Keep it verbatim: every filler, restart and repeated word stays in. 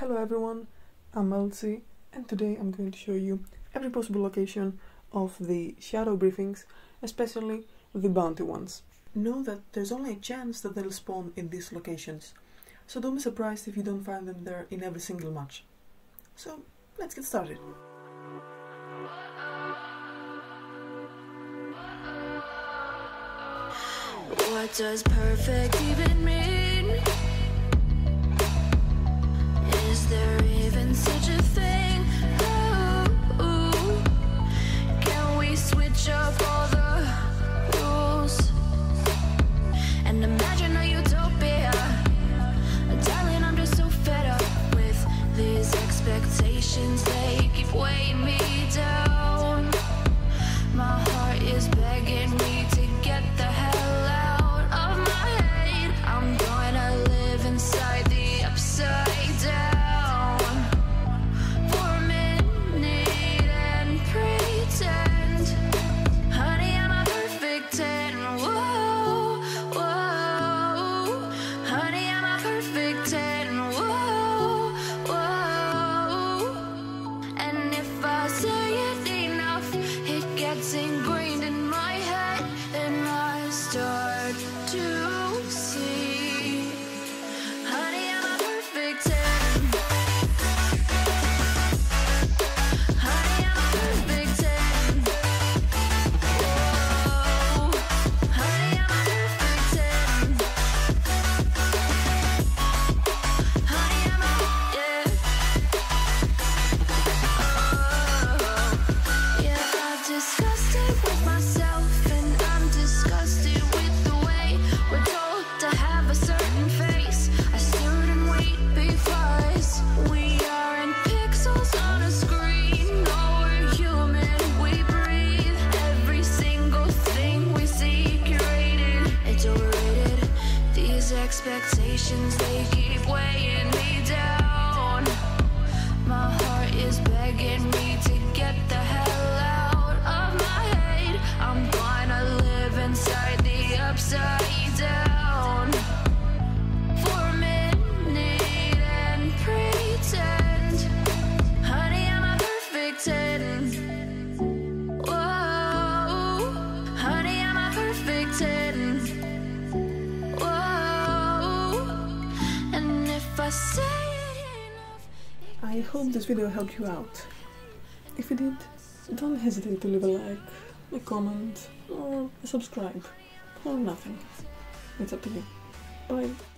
Hello everyone, I'm Eltzi, and today I'm going to show you every possible location of the shadow briefings, especially the bounty ones. Know that there's only a chance that they'll spawn in these locations, so don't be surprised if you don't find them there in every single match. So, let's get started. What does perfect even mean? Is there even such a thing? Ooh, ooh. Can we switch up all the rules and imagine a utopia? Darling, I'm just so fed up with these expectations. They keep weighing me down. My heart is begging me to get the hell out. Ingrained in my head, and I start to see, honey, I'm a perfect ten. Honey, I'm a perfect ten. Whoa. Honey, I'm a perfect ten. Honey, I'm a, yeah. Oh, yeah, I've discussed with myself, and I'm disgusted with the way we're told to have a certain face. I stood and wait because we are in pixels on a screen. No, we're human, we breathe. Every single thing we see curated, it's overrated. These expectations, they keep weighing me down. My heart is begging me to get the hell out. I'm gonna live inside the upside down for a minute and pretend, honey, I'm a perfect ten. Whoa, honey, I'm a perfect ten. Whoa, and if I say it enough. I hope this video helped you out. If it did, don't hesitate to leave a like, a comment, or a subscribe, or nothing. It's up to you. Bye!